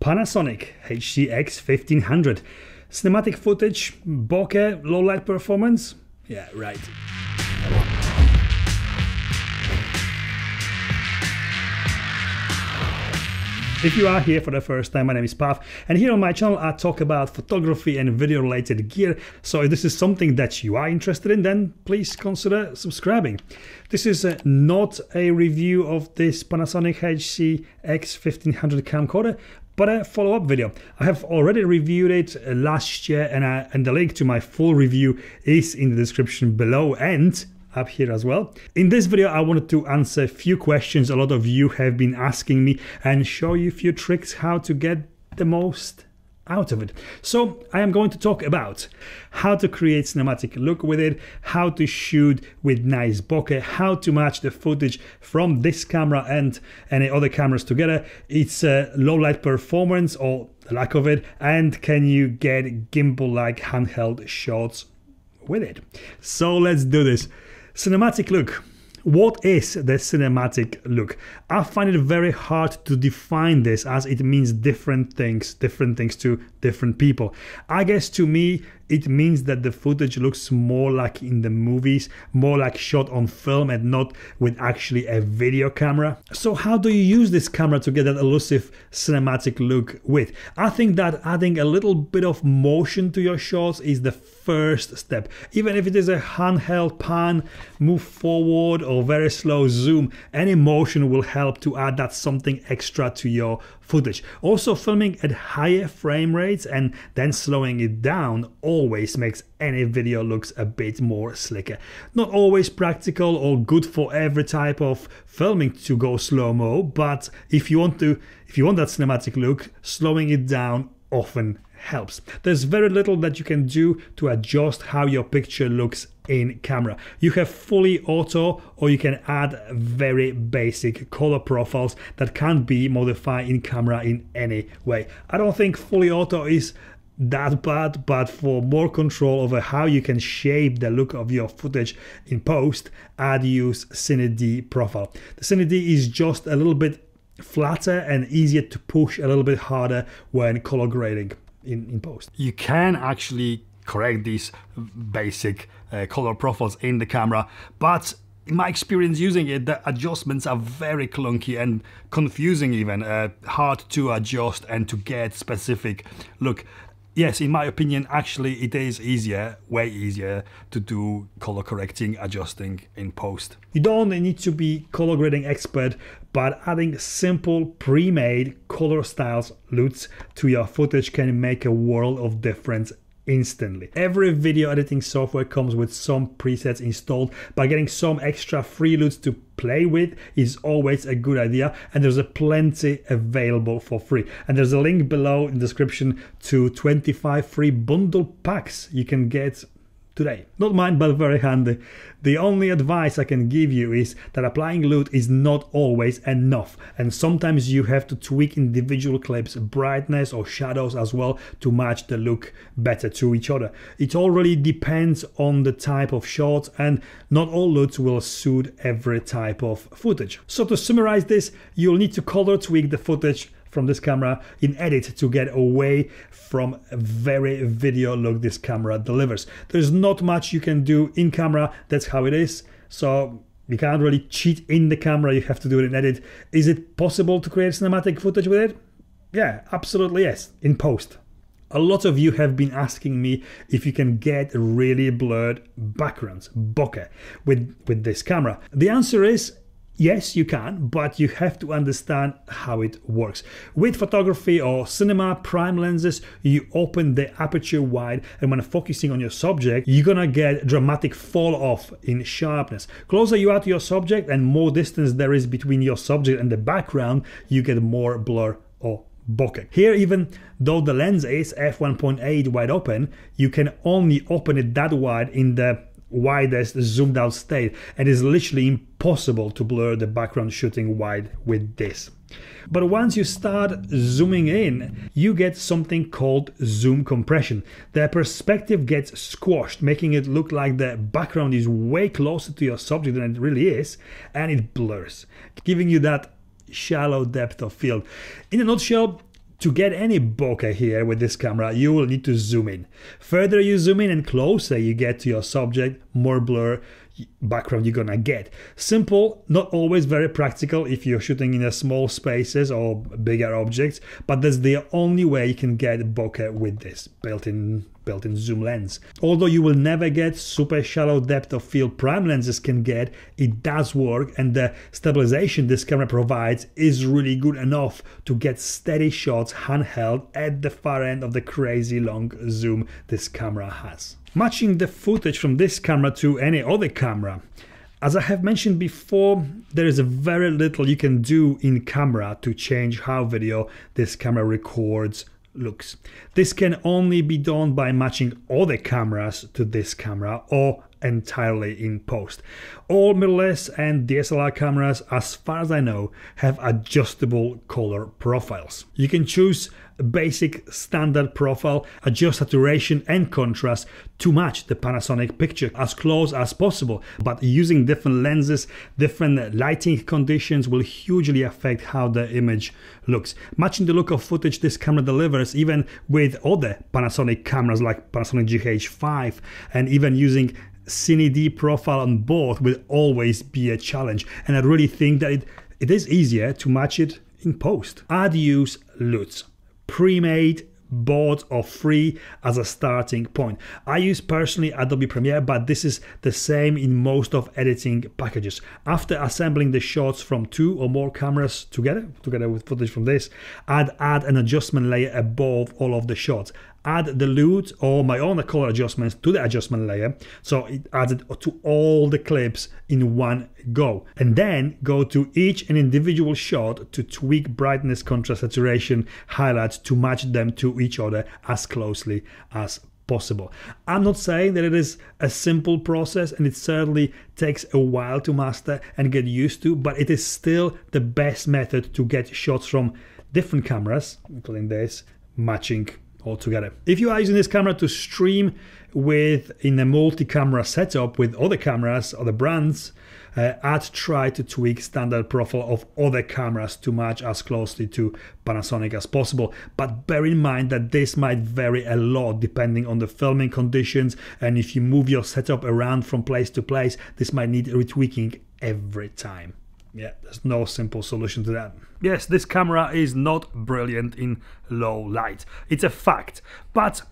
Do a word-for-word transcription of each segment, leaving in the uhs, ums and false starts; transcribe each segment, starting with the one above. Panasonic H C X fifteen hundred. Cinematic footage, bokeh, low light performance? Yeah, right. If you are here for the first time, my name is Pav, and here on my channel I talk about photography and video related gear, so if this is something that you are interested in, then please consider subscribing. This is uh, not a review of this Panasonic H C X fifteen hundred camcorder, but a follow-up video. I have already reviewed it uh, last year, and, I, and the link to my full review is in the description below and up here as well. In this video I wanted to answer a few questions a lot of you have been asking me and show you a few tricks how to get the most out of it. So I am going to talk about how to create cinematic look with it, how to shoot with nice bokeh, how to match the footage from this camera and any other cameras together, its uh, low light performance or the lack of it, and can you get gimbal like handheld shots with it. So let's do this. Cinematic look. What is the cinematic look? I find it very hard to define this, as it means different things, different things to different people. I guess to me it means that the footage looks more like in the movies, more like shot on film and not with actually a video camera. So how do you use this camera to get that elusive cinematic look with? I think that adding a little bit of motion to your shots is the first step. Even if it is a handheld pan, move forward or very slow zoom, any motion will help to add that something extra to your footage. Also, filming at higher frame rates and then slowing it down always makes any video looks a bit more slicker. Not always practical or good for every type of filming to go slow-mo, but if you want to, if you want that cinematic look, slowing it down often helps. There's very little that you can do to adjust how your picture looks in camera. You have fully auto, or you can add very basic color profiles that can't be modified in camera in any way. I don't think fully auto is that bad, but for more control over how you can shape the look of your footage in post, I'd use CineD profile. The CineD is just a little bit flatter and easier to push a little bit harder when color grading in, in post. You can actually correct these basic uh, color profiles in the camera, but in my experience using it, the adjustments are very clunky and confusing, even uh, hard to adjust and to get specific look. Yes, in my opinion, actually it is easier, way easier to do color correcting, adjusting in post. You don't need to be color grading expert, but adding simple pre-made color styles L U Ts to your footage can make a world of difference instantly. Every video editing software comes with some presets installed, but getting some extra free L U Ts to play with is always a good idea, and there's a plenty available for free. And there's a link below in the description to twenty-five free bundle packs you can get today. Not mine, but very handy. The only advice I can give you is that applying L U T is not always enough, and sometimes you have to tweak individual clips, brightness or shadows as well to match the look better to each other. It all really depends on the type of shot, and not all L U Ts will suit every type of footage. So to summarize this, you'll need to color tweak the footage from this camera in edit to get away from a very video look this camera delivers. There's not much you can do in camera, that's how it is. So you can't really cheat in the camera, you have to do it in edit. Is it possible to create cinematic footage with it? Yeah, absolutely yes, in post. A lot of you have been asking me if you can get really blurred backgrounds, bokeh, with, with this camera. The answer is yes, you can, but you have to understand how it works. With photography or cinema prime lenses, you open the aperture wide, and when focusing on your subject, you're gonna get dramatic fall off in sharpness. Closer you are to your subject and more distance there is between your subject and the background, you get more blur or bokeh. Here, even though the lens is f one point eight wide open, you can only open it that wide in the widest zoomed out state, and it's literally impossible to blur the background shooting wide with this. But once you start zooming in, you get something called zoom compression. The perspective gets squashed, making it look like the background is way closer to your subject than it really is, and it blurs, giving you that shallow depth of field. In a nutshell, To get any bokeh here with this camera, you will need to zoom in. Further you zoom in and closer you get to your subject, more blur background you're gonna get. Simple, not always very practical if you're shooting in a small spaces or bigger objects, but that's the only way you can get bokeh with this built-in built-in zoom lens. Although you will never get super shallow depth of field prime lenses can get, it does work, and the stabilization this camera provides is really good enough to get steady shots handheld at the far end of the crazy long zoom this camera has. Matching the footage from this camera to any other camera. As I have mentioned before, there is a very little you can do in camera to change how video this camera records looks. This can only be done by matching other cameras to this camera or entirely in post. All mirrorless and D S L R cameras, as far as I know, have adjustable color profiles. You can choose a basic standard profile, adjust saturation and contrast to match the Panasonic picture as close as possible, but using different lenses, different lighting conditions will hugely affect how the image looks. Matching the look of footage this camera delivers, even with other Panasonic cameras like Panasonic G H five, and even using CineD profile on board, will always be a challenge, and I really think that it, it is easier to match it in post. I'd use L U T, pre-made, bought or free, as a starting point. I use personally Adobe Premiere, but this is the same in most of editing packages. After assembling the shots from two or more cameras together, together with footage from this, I'd add an adjustment layer above all of the shots. Add the L U T or my own color adjustments to the adjustment layer, so it adds it to all the clips in one go, and then go to each and individual shot to tweak brightness, contrast, saturation, highlights to match them to each other as closely as possible. I'm not saying that it is a simple process, and it certainly takes a while to master and get used to, but it is still the best method to get shots from different cameras, including this, matching altogether. If you are using this camera to stream with in a multi-camera setup with other cameras, other brands, uh, I'd try to tweak standard profile of other cameras to match as closely to Panasonic as possible, but bear in mind that this might vary a lot depending on the filming conditions, and if you move your setup around from place to place, this might need retweaking every time. Yeah, there's no simple solution to that. Yes, this camera is not brilliant in low light. It's a fact, but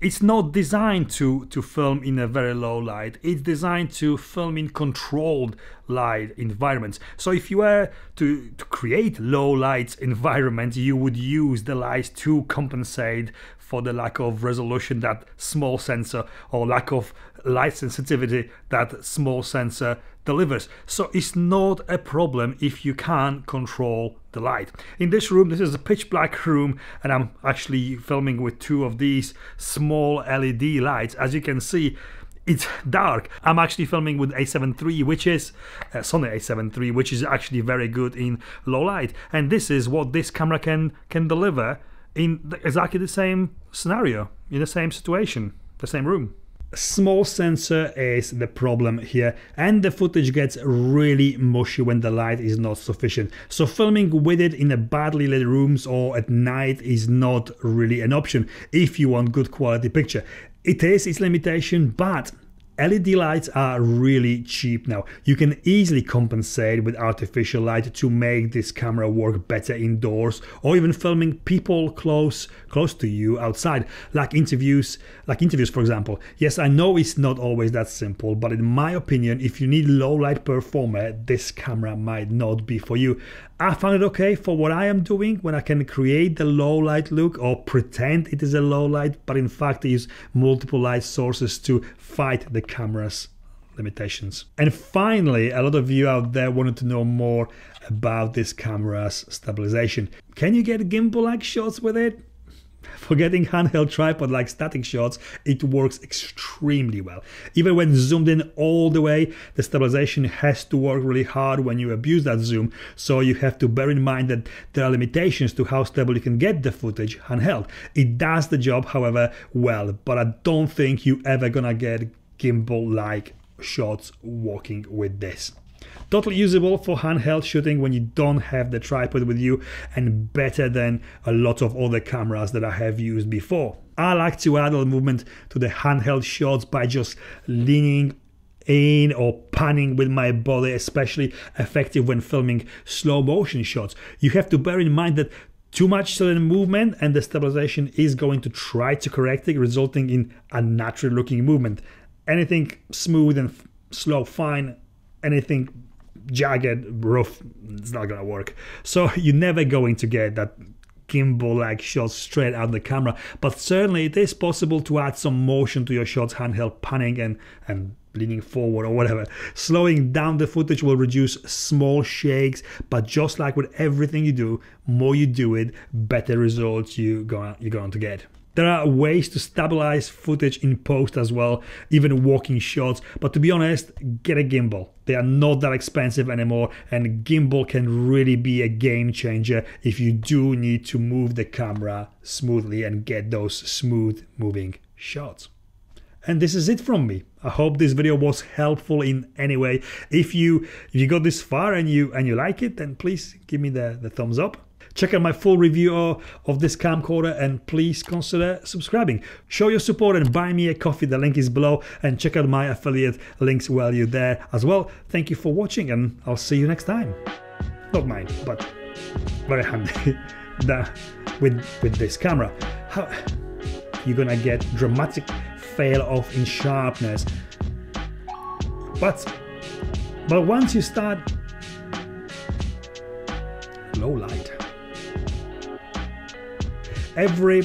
it's not designed to, to film in a very low light. It's designed to film in controlled light environments. So if you were to, to create low light environments, you would use the lights to compensate for the lack of resolution that small sensor, or lack of light sensitivity that small sensor delivers. So it's not a problem if you can control the light. In this room, this is a pitch black room, and I'm actually filming with two of these small L E D lights. As you can see, it's dark. I'm actually filming with A seven three, which is uh, Sony A seven three, which is actually very good in low light, and this is what this camera can can deliver in exactly the same scenario, in the same situation, the same room. Small sensor is the problem here, and the footage gets really mushy when the light is not sufficient. So filming with it in a badly lit rooms or at night is not really an option if you want good quality picture. It is its limitation, but L E D lights are really cheap now. You can easily compensate with artificial light to make this camera work better indoors, or even filming people close close to you outside, like interviews, like interviews for example. Yes, I know it's not always that simple, but in my opinion, if you need low light performer, this camera might not be for you. I found it okay for what I am doing when I can create the low light look or pretend it is a low light, but in fact use multiple light sources to fight the camera's limitations. And finally, a lot of you out there wanted to know more about this camera's stabilization. Can you get gimbal-like shots with it? For getting handheld tripod-like static shots, it works extremely well. Even when zoomed in all the way, the stabilization has to work really hard when you abuse that zoom, so you have to bear in mind that there are limitations to how stable you can get the footage handheld. It does the job, however, well, but I don't think you're ever gonna get gimbal-like shots walking with this. Totally usable for handheld shooting when you don't have the tripod with you, and better than a lot of other cameras that I have used before. I like to add a movement to the handheld shots by just leaning in or panning with my body, especially effective when filming slow motion shots. You have to bear in mind that too much sudden movement and the stabilization is going to try to correct it, resulting in unnatural looking movement. Anything smooth and slow, fine. Anything jagged, rough, it's not gonna work. So you're never going to get that gimbal-like shots straight out of the camera, but certainly it is possible to add some motion to your shots, handheld panning and, and leaning forward or whatever. Slowing down the footage will reduce small shakes, but just like with everything you do, more you do it, better results you gonna, you're going to get. There are ways to stabilize footage in post as well, even walking shots, but to be honest, get a gimbal. They are not that expensive anymore, and gimbal can really be a game changer if you do need to move the camera smoothly and get those smooth moving shots. And this is it from me. I hope this video was helpful in any way. If you if you got this far and you and you like it, then please give me the, the thumbs up. Check out my full review of this camcorder, and please consider subscribing. Show your support and buy me a coffee. The link is below, and check out my affiliate links while you're there as well. Thank you for watching, and I'll see you next time. Not mine, but very handy that with with this camera. How you're gonna get dramatic fail off in sharpness, but but once you start low light, every